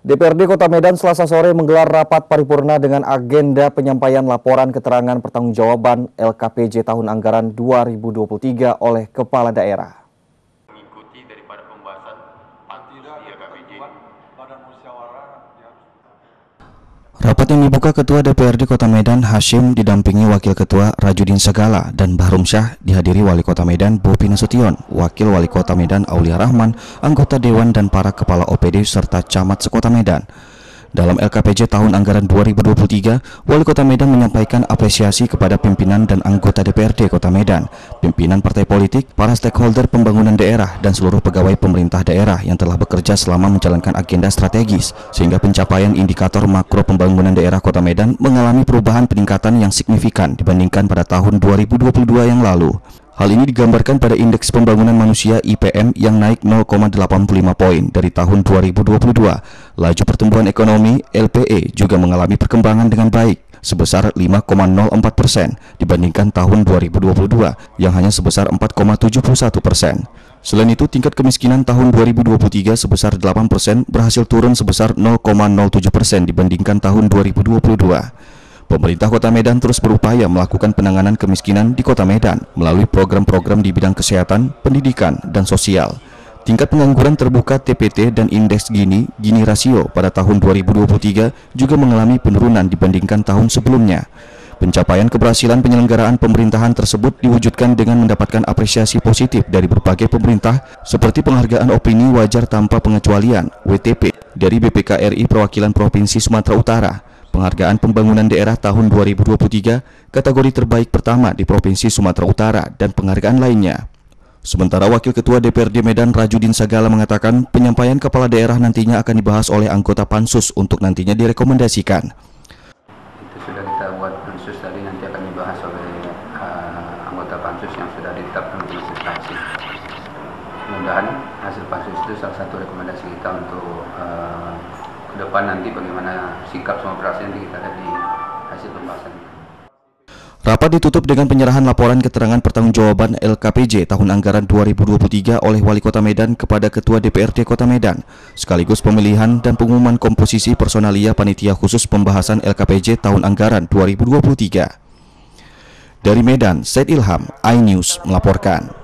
DPRD Kota Medan Selasa sore menggelar rapat paripurna dengan agenda penyampaian laporan keterangan pertanggungjawaban LKPJ tahun anggaran 2023 oleh Kepala Daerah. Mengikuti daripada pembahasan LKPJ. Rapat yang dibuka Ketua DPRD Kota Medan Hasyim didampingi Wakil Ketua Rajudin Sagala dan Bahrum Syah dihadiri Wali Kota Medan Bupi Nasution, Wakil Wali Kota Medan Aulia Rahman, anggota Dewan dan para Kepala OPD serta Camat Sekota Medan. Dalam LKPJ tahun anggaran 2023, Wali Kota Medan menyampaikan apresiasi kepada pimpinan dan anggota DPRD Kota Medan, pimpinan partai politik, para stakeholder pembangunan daerah, dan seluruh pegawai pemerintah daerah yang telah bekerja selama menjalankan agenda strategis, sehingga pencapaian indikator makro pembangunan daerah Kota Medan mengalami perubahan peningkatan yang signifikan dibandingkan pada tahun 2022 yang lalu. Hal ini digambarkan pada Indeks Pembangunan Manusia IPM yang naik 0,85 poin dari tahun 2022. Laju pertumbuhan ekonomi LPE juga mengalami perkembangan dengan baik sebesar 5,04% dibandingkan tahun 2022 yang hanya sebesar 4,71%. Selain itu, tingkat kemiskinan tahun 2023 sebesar 8% berhasil turun sebesar 0,07% dibandingkan tahun 2022. Pemerintah Kota Medan terus berupaya melakukan penanganan kemiskinan di Kota Medan melalui program-program di bidang kesehatan, pendidikan, dan sosial. Tingkat pengangguran terbuka TPT dan indeks Gini rasio pada tahun 2023 juga mengalami penurunan dibandingkan tahun sebelumnya. Pencapaian keberhasilan penyelenggaraan pemerintahan tersebut diwujudkan dengan mendapatkan apresiasi positif dari berbagai pemerintah seperti penghargaan opini wajar tanpa pengecualian WTP dari BPKRI Perwakilan Provinsi Sumatera Utara, penghargaan pembangunan daerah tahun 2023 kategori terbaik pertama di Provinsi Sumatera Utara, dan penghargaan lainnya. Sementara Wakil Ketua DPRD Medan Rajudin Sagala mengatakan penyampaian kepala daerah nantinya akan dibahas oleh anggota Pansus untuk nantinya direkomendasikan. Itu sudah kita buat Pansus tadi, nanti akan dibahas oleh anggota Pansus yang sudah ditetapkan di instansi. Mudah-mudahan hasil Pansus itu salah satu rekomendasi kita untuk ke depan nanti bagaimana sikap semua berhasil nanti kita ada di hasil pembahasan. Rapat ditutup dengan penyerahan laporan keterangan pertanggungjawaban LKPJ tahun anggaran 2023 oleh Wali Kota Medan kepada Ketua DPRD Kota Medan, sekaligus pemilihan dan pengumuman komposisi personalia panitia khusus pembahasan LKPJ tahun anggaran 2023. Dari Medan, Seth Ilham, iNews melaporkan.